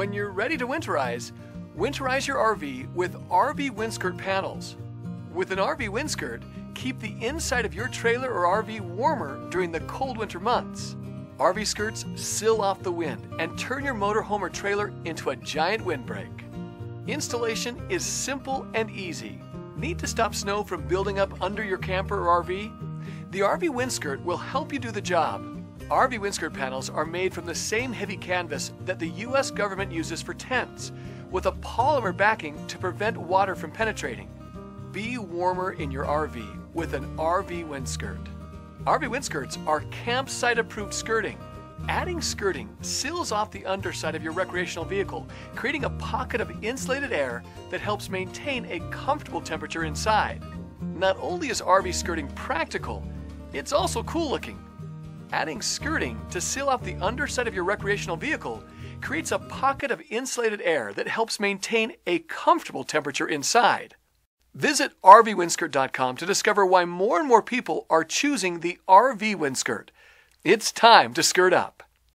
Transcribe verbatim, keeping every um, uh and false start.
when you're ready to winterize, winterize your R V with R V WindSkirt panels. With an R V WindSkirt, keep the inside of your trailer or R V warmer during the cold winter months. R V skirts seal off the wind and turn your motorhome or trailer into a giant windbreak. Installation is simple and easy. Need to stop snow from building up under your camper or R V? The R V WindSkirt will help you do the job. R V WindSkirt panels are made from the same heavy canvas that the U S government uses for tents, with a polymer backing to prevent water from penetrating. Be warmer in your R V with an R V WindSkirt. R V WindSkirts are campsite-approved skirting. Adding skirting seals off the underside of your recreational vehicle, creating a pocket of insulated air that helps maintain a comfortable temperature inside. Not only is R V skirting practical, it's also cool-looking. Adding skirting to seal off the underside of your recreational vehicle creates a pocket of insulated air that helps maintain a comfortable temperature inside. Visit R V WindSkirt dot com to discover why more and more people are choosing the R V WindSkirt. It's time to skirt up.